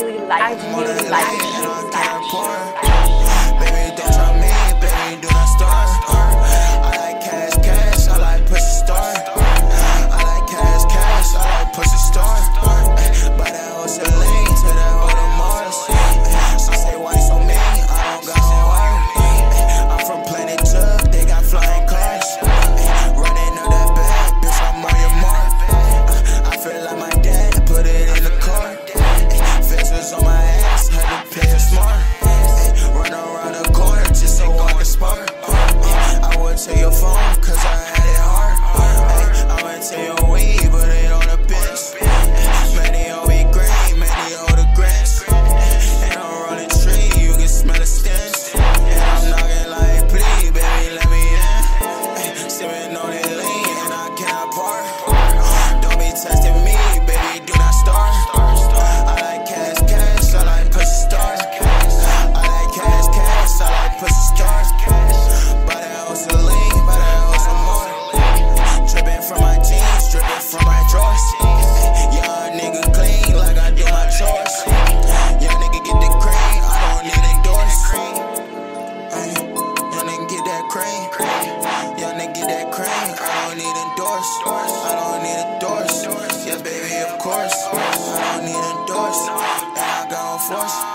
really like you. Baby, don't try me, baby, do not start. I like cash, cash, I like pussy star. I like cash, cash, I like pussy star. But that was a lane to the whole of Mars. Some say why so mean, I don't got no one. I'm from Planet Chuck, they got flying class. Running up that bag, bitch, I'm on your mark. I feel like my dad put it in the car. Fences on my ass, had to pay smart. Run around the corner just so I can spark. I went to your phone, cause I had it hard. I went to your weed, but it on the bench. Many all be green, many all the grass. And I'm rolling tree, you can smell the stench. And I'm knocking like, please, baby, let me in. Sipping on it lean, and I cannot park. Don't be testing me, baby, do not start. I like cash, cash, I like pussy stars. I like cash, cash, I like pussy stars. By the ounce of lean, by the ounce of more. Dripping from my jeans, dripping from my drawers. Young nigga clean like I do my chores. Young nigga get the cream, I don't need endorse. Young nigga get that cream. Young nigga get that cream, I don't need endorse. I don't need endorse. Yeah, baby, of course. I don't need endorse. And I got on force.